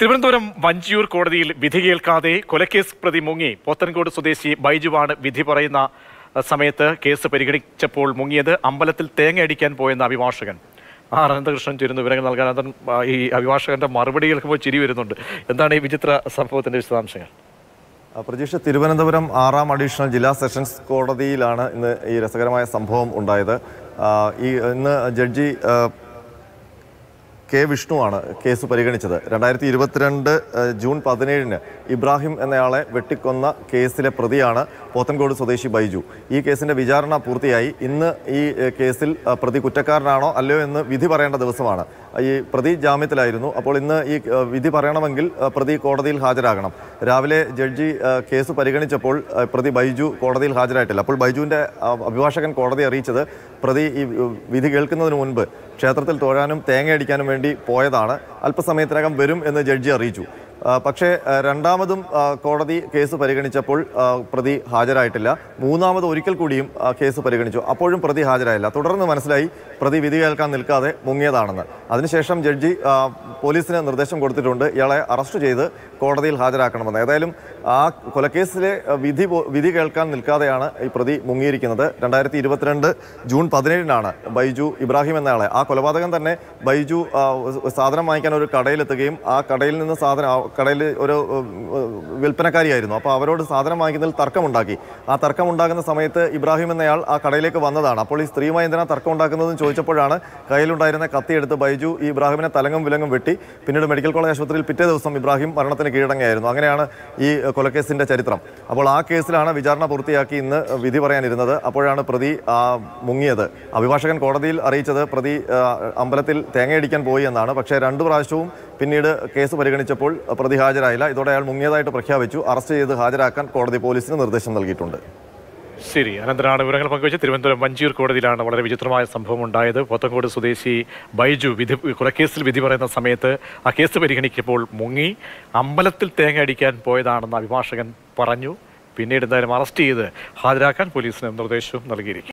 തിരുവനന്തപുരം വഞ്ചിയൂർ കോടതിയിൽ വിധി കേൾക്കാതെ കൊലക്കേസ് പ്രതി മുങ്ങി. പോത്തൻകോട് സ്വദേശി ബൈജുവാണ് വിധി പറയുന്ന സമയത്ത് കേസ് പരിഗണിച്ചപ്പോൾ മുങ്ങിയത്. അമ്പലത്തിൽ തേങ്ങ അടിക്കാൻ പോയെന്ന അഭിഭാഷകൻ ആർ അനന്തകൃഷ്ണൻ ചേരുന്നു വിവരങ്ങൾ നൽകാൻ. അതൻ ഈ അഭിഭാഷകന്റെ മറുപടി കേൾക്കുമ്പോൾ ചിരി വരുന്നുണ്ട്. എന്താണ് ഈ വിചിത്ര സംഭവത്തിന്റെ വിശദാംശങ്ങൾ? പ്രതീക്ഷ, തിരുവനന്തപുരം 6ാം അഡീഷണൽ ജില്ലാ സെഷൻസ് കോടതിയിലാണ് ഇന്ന് ഈ രസകരമായ സംഭവം ഉണ്ടായത്. ഇന്ന് ജഡ്ജി കെ വിഷ്ണുവാണ് കേസ് പരിഗണിച്ചത്. 2022 ജൂൺ 17-ന് ഇബ്രാഹിം എന്നയാളെ വെട്ടിക്കൊന്ന കേസിലെ പ്രതിയാണ് പോത്തൻകോട് സ്വദേശി ബൈജു. ഈ കേസിൻ്റെ വിചാരണ പൂർത്തിയായി. ഇന്ന് ഈ കേസിൽ പ്രതി കുറ്റക്കാരനാണോ അല്ലയോ എന്ന് വിധി പറയേണ്ട ദിവസമാണ്. ഈ പ്രതി ജാമ്യത്തിലായിരുന്നു. അപ്പോൾ ഇന്ന് ഈ വിധി പറയണമെങ്കിൽ പ്രതി കോടതിയിൽ ഹാജരാകണം. രാവിലെ ജഡ്ജി കേസ് പരിഗണിച്ചപ്പോൾ പ്രതി ബൈജു കോടതിയിൽ ഹാജരായിട്ടില്ല. അപ്പോൾ ബൈജുവിൻ്റെ അഭിഭാഷകൻ കോടതിയെ അറിയിച്ചത് പ്രതി ഈ വിധി കേൾക്കുന്നതിന് മുൻപ് ക്ഷേത്രത്തിൽ തൊഴാനും തേങ്ങയടിക്കാനും വേണ്ടി പോയതാണ്, അല്പസമയത്തിനകം വരും എന്ന് ജഡ്ജി അറിയിച്ചു. പക്ഷേ രണ്ടാമതും കോടതി കേസ് പരിഗണിച്ചപ്പോൾ പ്രതി ഹാജരായിട്ടില്ല. മൂന്നാമത് ഒരിക്കൽ കൂടിയും കേസ് പരിഗണിച്ചു, അപ്പോഴും പ്രതി ഹാജരായില്ല. തുടർന്ന് മനസ്സിലായി പ്രതി വിധി കേൾക്കാൻ നിൽക്കാതെ മുങ്ങിയതാണെന്ന്. അതിനുശേഷം ജഡ്ജി പോലീസിന് നിർദ്ദേശം കൊടുത്തിട്ടുണ്ട്, ഇയാളെ അറസ്റ്റ് ചെയ്ത് കോടതിയിൽ ഹാജരാക്കണമെന്ന്. ഏതായാലും ആ കൊലക്കേസിലെ വിധി കേൾക്കാൻ നിൽക്കാതെയാണ് ഈ പ്രതി മുങ്ങിയിരിക്കുന്നത്. 2022 ജൂൺ 17-നാണ് ബൈജു ഇബ്രാഹിം എന്നയാളെ, ആ കൊലപാതകൻ തന്നെ. ബൈജു സാധനം വാങ്ങിക്കാൻ ഒരു കടയിലെത്തുകയും ആ കടയിൽ നിന്ന് കടയിൽ ഒരു വിൽപ്പനക്കാരിയായിരുന്നു. അപ്പോൾ അവരോട് സാധനം വാങ്ങിക്കുന്നതിൽ തർക്കമുണ്ടാക്കി. ആ തർക്കമുണ്ടാക്കുന്ന സമയത്ത് ഇബ്രാഹിം എന്നയാൾ ആ കടയിലേക്ക് വന്നതാണ്. അപ്പോൾ ഈ സ്ത്രീയുമായി എന്തിനാ തർക്കം ഉണ്ടാക്കുന്നതെന്ന് ചോദിച്ചപ്പോഴാണ് കയ്യിലുണ്ടായിരുന്ന കത്തിയെടുത്ത് ബൈജു ഈ ഇബ്രാഹിമിനെ തലങ്ങും വിലങ്ങും വെട്ടി. പിന്നീട് മെഡിക്കൽ കോളേജ് ആശുപത്രിയിൽ പിറ്റേ ദിവസം ഇബ്രാഹിം മരണത്തിന് കീഴടങ്ങിയായിരുന്നു. അങ്ങനെയാണ് ഈ കൊലക്കേസിൻ്റെ ചരിത്രം. അപ്പോൾ ആ കേസിലാണ് വിചാരണ പൂർത്തിയാക്കി ഇന്ന് വിധി പറയാനിരുന്നത്. അപ്പോഴാണ് പ്രതി മുങ്ങിയത്. അഭിഭാഷകൻ കോടതിയിൽ അറിയിച്ചത് പ്രതി അമ്പലത്തിൽ തേങ്ങയടിക്കാൻ പോയി എന്നാണ്. പക്ഷേ 2 പ്രാവശ്യവും പിന്നീട് കേസ് പരിഗണിച്ചപ്പോൾ പ്രതി ഹാജരായില്ല. ഇതോടെ അയാൾ മുങ്ങിയതായിട്ട് പ്രഖ്യാപിച്ചു. അറസ്റ്റ് ചെയ്ത് ഹാജരാക്കാൻ കോടതി പോലീസിന് നിർദ്ദേശം നൽകിയിട്ടുണ്ട്. ശരി, അനന്തനാണ് വിവരങ്ങൾ പങ്കുവെച്ച്. തിരുവനന്തപുരം വഞ്ചിയൂർ കോടതിയിലാണ് വളരെ വിചിത്രമായ സംഭവം ഉണ്ടായത്. പോത്തൻകോട് സ്വദേശി ബൈജു കൊലക്കേസിൽ വിധി പറയുന്ന സമയത്ത് ആ കേസ് പരിഗണിക്കുമ്പോൾ മുങ്ങി. അമ്പലത്തിൽ തേങ്ങ അടിക്കാൻ പോയതാണെന്ന് അഭിഭാഷകൻ പറഞ്ഞു. പിന്നീട് എന്തായാലും അറസ്റ്റ് ചെയ്ത് ഹാജരാക്കാൻ പോലീസിന് നിർദ്ദേശവും നൽകിയിരിക്കും.